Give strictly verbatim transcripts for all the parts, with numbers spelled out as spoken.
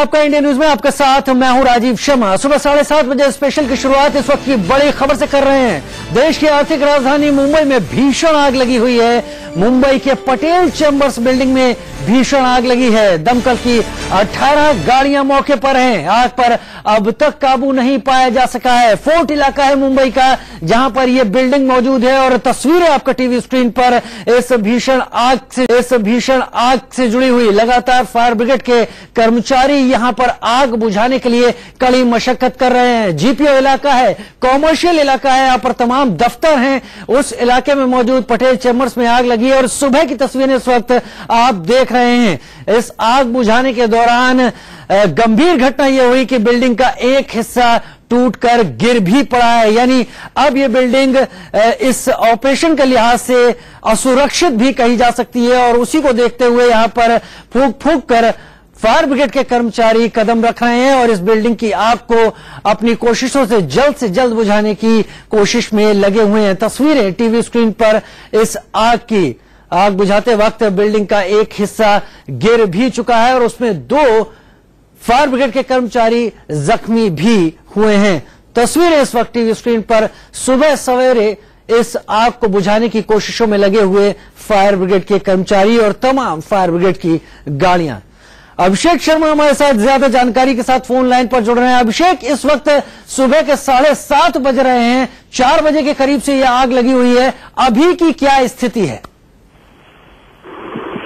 आपका India news में आपका साथ, मैं हूं राजीव शर्मा। सुबह साढ़े सात बजे स्पेशल की शुरुआत इस वक्त की बड़ी खबर से कर रहे हैं। देश की आर्थिक राजधानी मुंबई में भीषण आग लगी हुई है। मुंबई के पटेल चैंबर्स बिल्डिंग में भीषण आग लगी है। दमकल की अठारह गाड़ियां मौके पर हैं। आग पर अब तक काबू नहीं पाया जा सका है। फोर्ट इलाका है मुंबई का, जहां पर यह बिल्डिंग मौजूद है और तस्वीरें आपका टीवी स्क्रीन पर इस भीषण आग से इस भीषण आग से जुड़ी हुई। लगातार फायर ब्रिगेड के कर्मचारी यहां पर आग बुझाने के लिए कड़ी मशक्कत कर रहे हैं। जीपीओ इलाका है, कॉमर्शियल इलाका है, यहां पर तमाम दफ्तर हैं। उस इलाके में मौजूद पटेल चैंबर्स में आग लगी है और सुबह की तस्वीरें इस वक्त आप देख रहे हैं। इस आग बुझाने के दौरान गंभीर घटना यह हुई कि बिल्डिंग का एक हिस्सा टूटकर गिर भी पड़ा है, यानी अब ये बिल्डिंग इस ऑपरेशन के लिहाज से असुरक्षित भी कही जा सकती है। और उसी को देखते हुए यहां पर फूंक फूंक कर फायर ब्रिगेड के कर्मचारी कदम रख रहे हैं और इस बिल्डिंग की आग को अपनी कोशिशों से जल्द से जल्द बुझाने की कोशिश में लगे हुए हैं। तस्वीरें टीवी स्क्रीन पर इस आग की। आग बुझाते वक्त बिल्डिंग का एक हिस्सा गिर भी चुका है और उसमें दो फायर ब्रिगेड के कर्मचारी जख्मी भी हुए हैं। तस्वीरें इस वक्त टीवी स्क्रीन पर सुबह सवेरे इस आग को बुझाने की कोशिशों में लगे हुए फायर ब्रिगेड के कर्मचारी और तमाम फायर ब्रिगेड की गाड़ियां। अभिषेक शर्मा हमारे साथ ज्यादा जानकारी के साथ फोन लाइन पर जुड़ रहे हैं। अभिषेक, इस वक्त सुबह के साढ़े सात बज रहे हैं, चार बजे के करीब से यह आग लगी हुई है, अभी की क्या स्थिति है?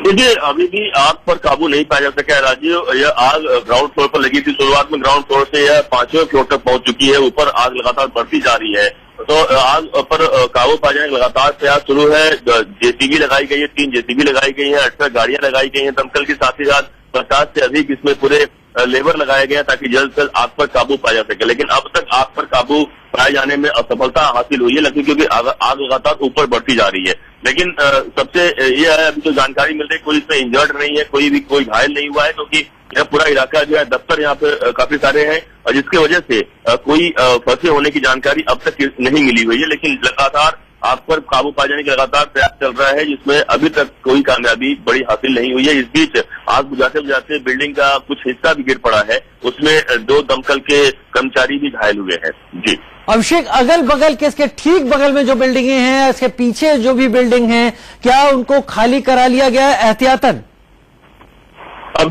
देखिए, अभी भी आग पर काबू नहीं पाया जा सका है राजीव। यह आग ग्राउंड फ्लोर पर लगी थी। शुरुआत में ग्राउंड फ्लोर से यह पांचवें फ्लोर तक पहुंच चुकी है। ऊपर आग लगातार बढ़ती जा रही है, तो आग पर काबू पाया जाने लगातार प्रयास शुरू है। जेसीबी लगाई गई है, तीन जेसीबी लगाई गई है, अठारह गाड़ियां लगाई गई हैं दमकल के साथ ही साथ पचास से अधिक इसमें पूरे लेबर लगाया गया ताकि जल्द से जल्द आग पर काबू पाया जा सके। लेकिन अब तक आग पर काबू पाए जाने में असफलता हासिल हुई है, लेकिन क्योंकि आग लगातार ऊपर बढ़ती जा रही है। लेकिन आ, सबसे यह है, अभी तो जानकारी मिल रही है कोई इसमें इंजर्ड नहीं है, कोई भी कोई घायल नहीं हुआ है, क्योंकि तो यह पूरा इलाका जो है दफ्तर यहाँ पे काफी सारे हैं और जिसकी वजह से आ, कोई फंसे होने की जानकारी अब तक नहीं मिली हुई है। लेकिन लगातार आग पर काबू पाए जाने का लगातार प्रयास चल रहा है, जिसमें अभी तक कोई कामयाबी बड़ी हासिल नहीं हुई है। इस बीच आग बुझाते बुझाते बिल्डिंग का कुछ हिस्सा भी गिर पड़ा है, उसमें दो दमकल के कर्मचारी भी घायल हुए हैं। जी अभिषेक, अगल बगल के इसके ठीक बगल में जो बिल्डिंगें हैं, इसके पीछे जो भी बिल्डिंग हैं, क्या उनको खाली करा लिया गया है एहतियातन?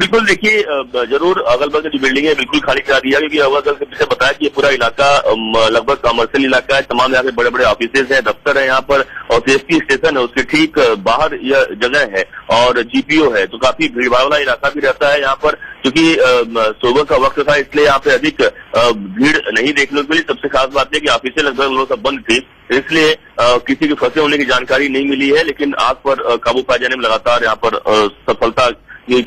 बिल्कुल, देखिए जरूर अगल बगल की बिल्डिंग है बिल्कुल खाली करा दिया, क्योंकि अगल बगल के पीछे बताया कि ये पूरा इलाका लगभग कमर्शियल इलाका है। तमाम यहाँ पे बड़े बड़े ऑफिसेज हैं, दफ्तर है यहाँ पर, और सीएसटी स्टेशन है उसके ठीक बाहर यह जगह है और जीपीओ है, तो काफी भीड़ भाड़ वाला इलाका भी रहता है यहाँ पर। क्योंकि सुबह का वक्त था इसलिए यहाँ पे अधिक भीड़ नहीं देखने को मिली। सबसे खास बात है कि ऑफिसें लगभग सब बंद थी, इसलिए किसी के फंसे होने की जानकारी नहीं मिली है। लेकिन आग पर काबू पाए जाने में लगातार यहाँ पर सफलता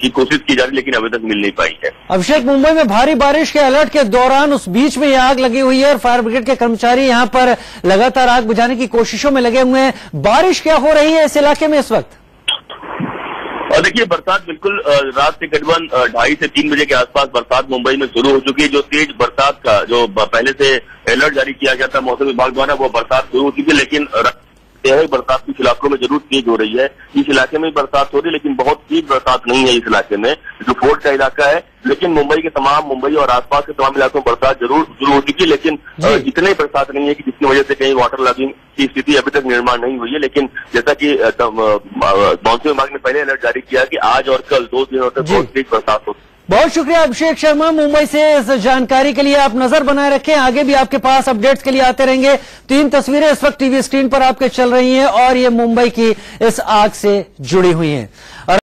की कोशिश की जा रही, लेकिन अभी तक मिल नहीं पाई है। अभिषेक, मुंबई में भारी बारिश के अलर्ट के दौरान उस बीच में आग लगी हुई है और फायर ब्रिगेड के कर्मचारी यहां पर लगातार आग बुझाने की कोशिशों में लगे हुए हैं। बारिश क्या हो रही है इस इलाके में इस वक्त? और देखिए, बरसात बिल्कुल रात से करीबन ढाई से तीन बजे के आसपास बरसात मुंबई में शुरू हो चुकी है। जो तेज बरसात का जो पहले से अलर्ट जारी किया गया था मौसम विभाग द्वारा, वो बरसात शुरू हो चुकी है। लेकिन बरसात कुछ इलाकों में जरूर तेज हो रही है। इस इलाके में बरसात हो रही है, लेकिन बहुत तेज बरसात नहीं है इस इलाके में जो फोर्ट का इलाका है। लेकिन मुंबई के तमाम मुंबई और आसपास के तमाम इलाकों में बरसात जरूर शुरू हो चुकी है, लेकिन इतनी बरसात नहीं है कि जिसकी वजह से कहीं वाटर लॉगिंग की स्थिति अभी तक निर्माण नहीं हुई है। लेकिन जैसा कि मौसम विभाग ने पहले अलर्ट जारी किया कि आज और कल दो दिनों तक बहुत तेज बरसात होगी। बहुत शुक्रिया अभिषेक शर्मा मुंबई से इस जानकारी के लिए। आप नजर बनाए रखें, आगे भी आपके पास अपडेट्स के लिए आते रहेंगे। तीन तस्वीरें इस वक्त टीवी स्क्रीन पर आपके चल रही हैं और ये मुंबई की इस आग से जुड़ी हुई हैं।